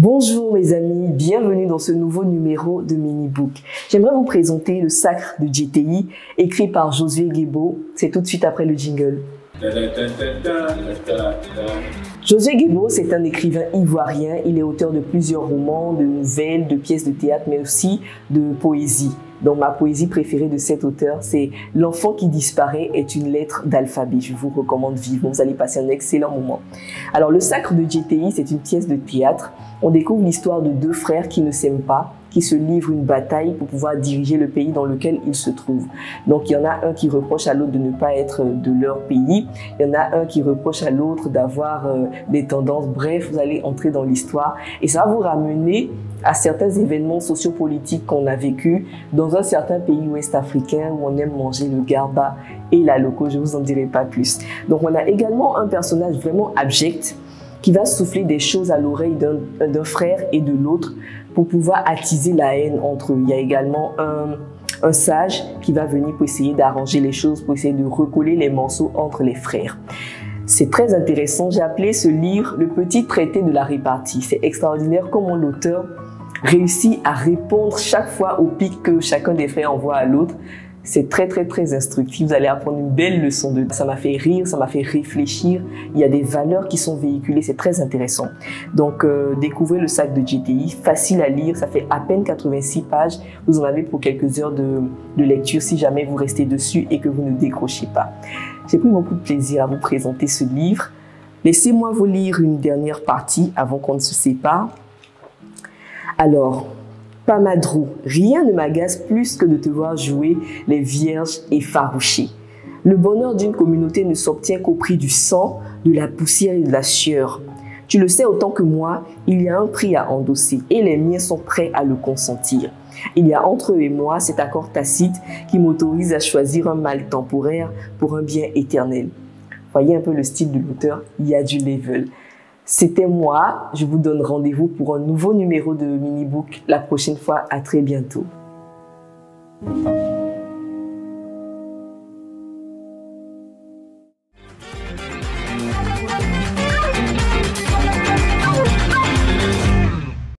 Bonjour mes amis, bienvenue dans ce nouveau numéro de Minibook. J'aimerais vous présenter le Sacre de Djétéhi, écrit par Josué Guébo. C'est tout de suite après le jingle. Josué Guébo, c'est un écrivain ivoirien. Il est auteur de plusieurs romans, de nouvelles, de pièces de théâtre, mais aussi de poésie. Donc ma poésie préférée de cet auteur, c'est « L'enfant qui disparaît est une lettre d'alphabet ». Je vous recommande vivement, vous allez passer un excellent moment. Alors le Sacre de Djétéhi, c'est une pièce de théâtre. On découvre l'histoire de deux frères qui ne s'aiment pas, qui se livrent une bataille pour pouvoir diriger le pays dans lequel ils se trouvent. Donc il y en a un qui reproche à l'autre de ne pas être de leur pays, il y en a un qui reproche à l'autre d'avoir des tendances. Bref, vous allez entrer dans l'histoire et ça va vous ramener à certains événements sociopolitiques qu'on a vécu dans un certain pays ouest-africain où on aime manger le garba et la loco, je ne vous en dirai pas plus. Donc on a également un personnage vraiment abject qui va souffler des choses à l'oreille d'un frère et de l'autre pour pouvoir attiser la haine entre eux. Il y a également un sage qui va venir pour essayer d'arranger les choses, pour essayer de recoller les morceaux entre les frères. C'est très intéressant. J'ai appelé ce livre « Le petit traité de la répartie ». C'est extraordinaire comment l'auteur réussit à répondre chaque fois au pic que chacun des frères envoie à l'autre. C'est très, très, très instructif. Vous allez apprendre une belle leçon de... Ça m'a fait rire, ça m'a fait réfléchir. Il y a des valeurs qui sont véhiculées. C'est très intéressant. Donc, découvrez le Sacre de Djétéhi. Facile à lire. Ça fait à peine 86 pages. Vous en avez pour quelques heures de lecture si jamais vous restez dessus et que vous ne décrochez pas. J'ai pris beaucoup de plaisir à vous présenter ce livre. Laissez-moi vous lire une dernière partie avant qu'on ne se sépare. Alors... Pamadrou, rien ne m'agace plus que de te voir jouer les vierges effarouchées. Le bonheur d'une communauté ne s'obtient qu'au prix du sang, de la poussière et de la sueur. Tu le sais autant que moi, il y a un prix à endosser et les miens sont prêts à le consentir. Il y a entre eux et moi cet accord tacite qui m'autorise à choisir un mal temporaire pour un bien éternel. Voyez un peu le style de l'auteur, il y a du level. C'était moi, je vous donne rendez-vous pour un nouveau numéro de Minibook la prochaine fois, à très bientôt.